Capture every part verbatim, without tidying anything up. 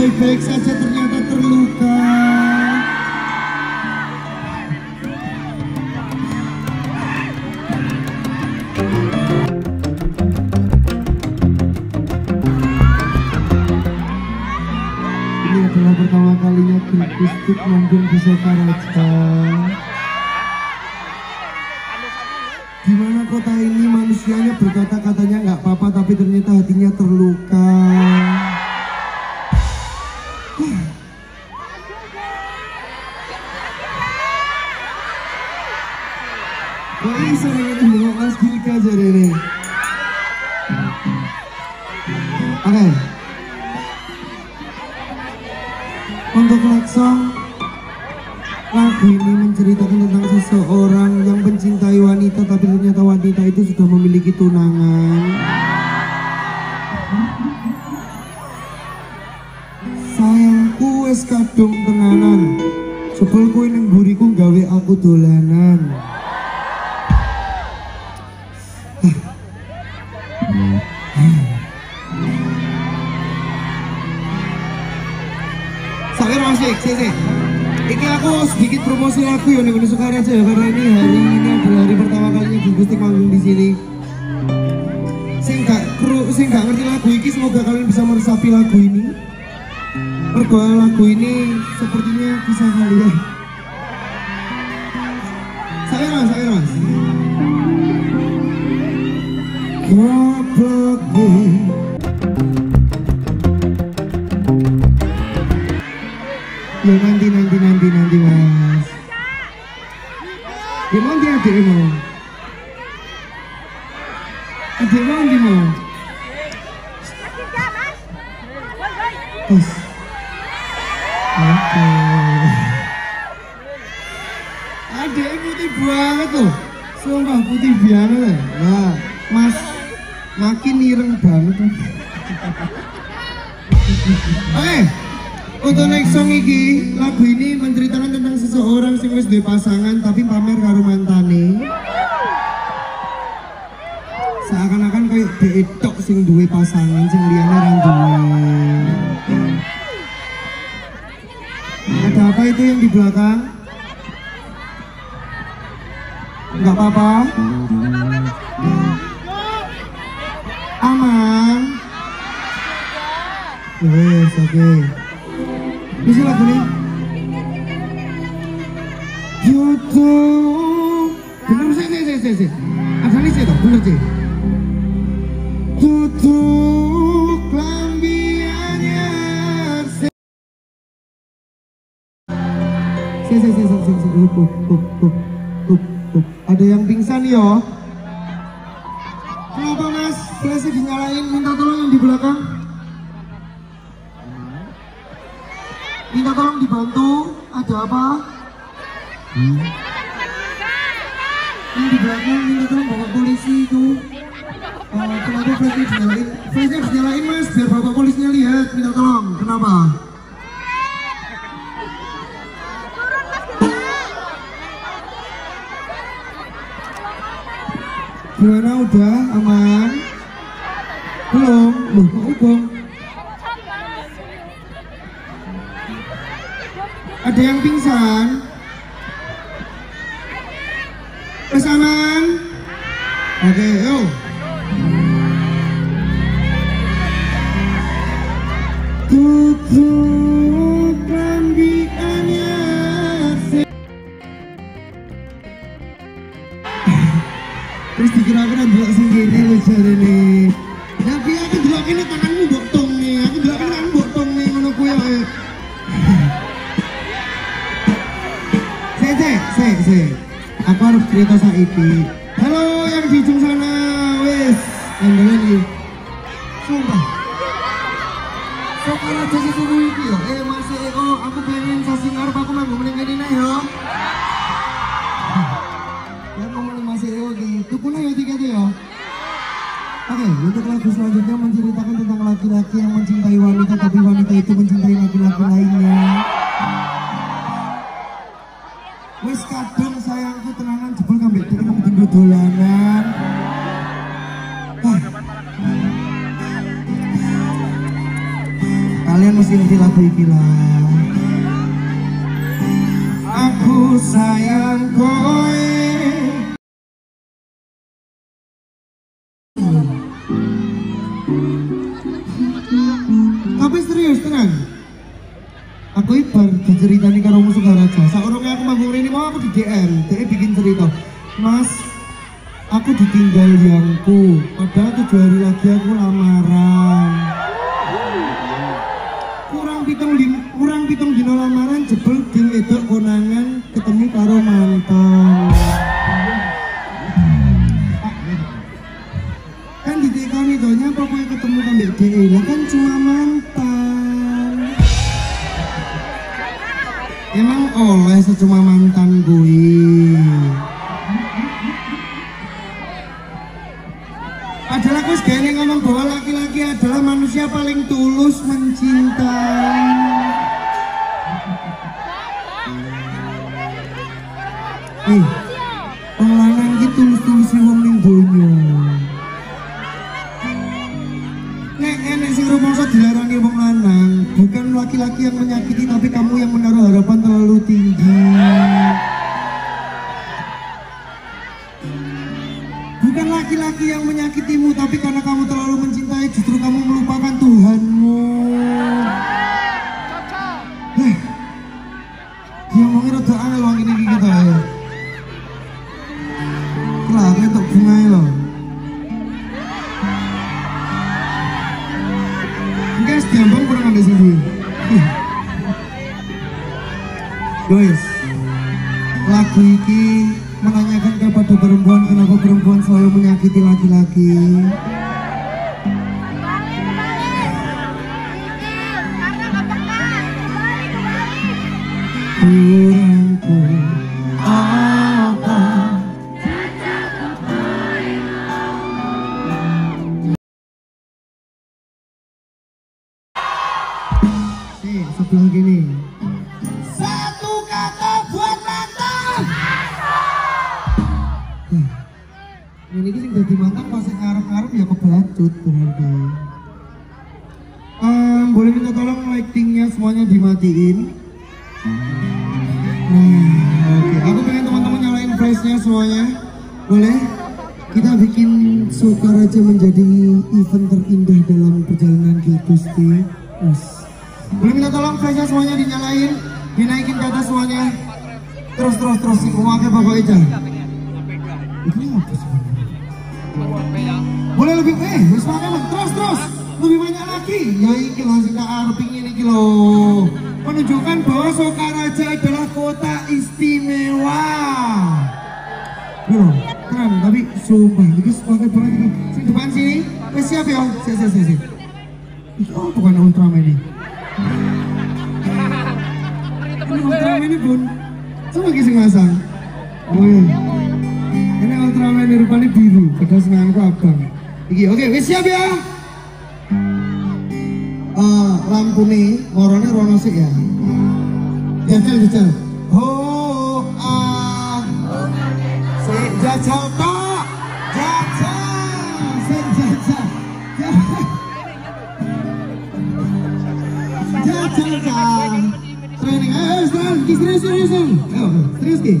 baik-baik saja ternyata terluka. Ini adalah pertama kalinya Gildcoustic manggung di Sokaraja. Gimana kota ini manusianya berkata-katanya nggak apa-apa tapi ternyata hatinya terluka. Kok bisa ngeliatin bengok Mas Gildka aja deh nih. Oke, untuk Leksong, lagu ini menceritakan tentang seseorang yang mencintai wanita tapi ternyata wanita itu sudah memiliki tunangan. Sayangku wes kadung tenanan, sebel kowe nang buriku gawe aku dolanan. Saking asik, sih sih. Ini aku sedikit promosi lagu ya nih Sokaraja ya, karena ini hari ini adalah hari pertama kalinya Gildcoustic manggung di sini. Sing gak kru, sing gak ngerti lagu ini, semoga kalian bisa meresapi lagu ini. Pergo lagu ini sepertinya kisah kalian. Saya mas, saya mas. Ya nanti nanti nanti nanti mas. Di mana dia adik mau? Adik mau di mana? Mas. Oke. Adik putih banget tuh, sumpah putih banget. Nah, mas makin ireng banget. Oke. Untuk next song iki, lagu ini menceritakan tentang seseorang sing wis duwe pasangan tapi pamer karo mantane. Seakan-akan koyo dhek tok sing duwe pasangan sing liyane ra duwe. Ada apa itu yang di belakang? Enggak apa-apa. Aman. Yes, oke. Okay. Bisa lagu nih? Jodoh bener sih sih sih sih ada nih sih toh bener sih tutup kelambiannya sih sih sih sih sih sih hup hup hup hup hup ada yang pingsan yo. Kenapa mas? Flashnya dinyalain, minta tolong yang di belakang. Minta tolong dibantu, ada apa? Hmm? Ini di belakang, minta tolong bawa polisi itu. Uh, kenapa flashnya dinyalain? Flashnya dinyalain mas, biar bapak polisinya lihat. Minta tolong, kenapa? Gimana udah? Aman? Belum? Loh, kok belum? Ada yang pingsan? Pesanan? Oke, yuk. Tutup kelambiannya. Terus dikira-kira dua sendiri lu jari nih. Tapi aku dua ini tanganmu botong nih. Aku dua ini tanganmu botong nih. Ngono kuya kayak Sek, sek, sek. Aku harus cerita saiki. Halo yang di ujung sana, wes. Ambil lagi. Sumpah. Sokaraja sesuruh iki yo. Eh Mas E O, aku pengen sasi ngarep aku manggung ning kene yo. Ya ngomong Mas E O iki, tukune yo tiket yo. Oke, untuk lagu selanjutnya menceritakan tentang laki-laki yang mencintai wanita tapi wanita itu mencintai laki-laki lainnya. Wis kadung sayangku tenanan jebol kambek dhewe nang tinggo dolanan. Kalian mesti ngerti lagu ini lah. Aku sayang koe. Tapi serius tenang. Aku ibar diceritani karo Sokaraja. Saurunge aku manggung rene mau aku di D M, dia bikin cerita. Mas, aku ditinggal yangku. Padahal tujuh hari lagi aku lamaran. Kurang pitung di kurang pitung dino lamaran jebul ding wedok konangan ketemu karo mantan. Kan ditekoni donya apa kowe ketemu kambek dhewe? Lah kan cuma mantan. Emang oleh secuma mantan gue. Adalah aku segini ngomong bahwa laki-laki adalah manusia paling tulus mencintai. Eh, pengalaman gitu tulus-tulus wong ning donya. Nek enek sing rumangsa dilarani wong lanang, bukan laki-laki yang menyakiti tapi kamu yang menaruh harapan terlalu tinggi. Bukan laki-laki yang menyakitimu, tapi karena kamu terlalu mencintai, justru kamu melupakan Tuhanmu. Eh, dia ngomongin rada angel wong ini kita ya. Kelar entuk bungae lho. Guys, diambang kurang ambil sing duwe. Guys, lagu iki menanyakan kepada perempuan kenapa perempuan selalu menyakiti laki-laki. Kurangku apa? Eh, sebelah gini. Satu kata buat mantan. Ini sing dadi mantan pas ngarep-ngarep ya kebacut berarti. Um, boleh minta tolong lightingnya semuanya dimatiin. Nah, oke. Okay. Aku pengen teman-teman nyalain flashnya semuanya. Boleh? Kita bikin Sokaraja menjadi event terindah dalam perjalanan Gildcoustic. Yes. Boleh minta tolong flashnya semuanya dinyalain, dinaikin ke atas semuanya. Terus terus terus sing ngomongke Bapak Eja. Ini apa sih? Boleh lebih eh terus terus terus lebih banyak lagi ya iki lho sing arepin iki lho menunjukkan bahwa Sokaraja adalah kota istimewa. Yo keren tapi sumpah iki sebagai banget sing depan sini wis siap ya sik sik sik sik iki oh bukan Ultraman ini Ultraman ini pun coba iki sing masang weh Ultraman rupanya biru, padahal senangku abang. Iki, oke, wis siap ya? Uh, lampu nih, orangnya rono sik ya. Jajal, jajal. Oh, ah, sik jajal tak, jajal, sik jajal, jajal tak. Training, eh, serius, serius, serius, serius, ki,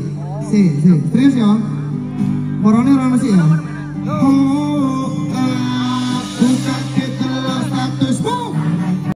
si, si, serius ya. Morone orang masih ya. Oh, aku tak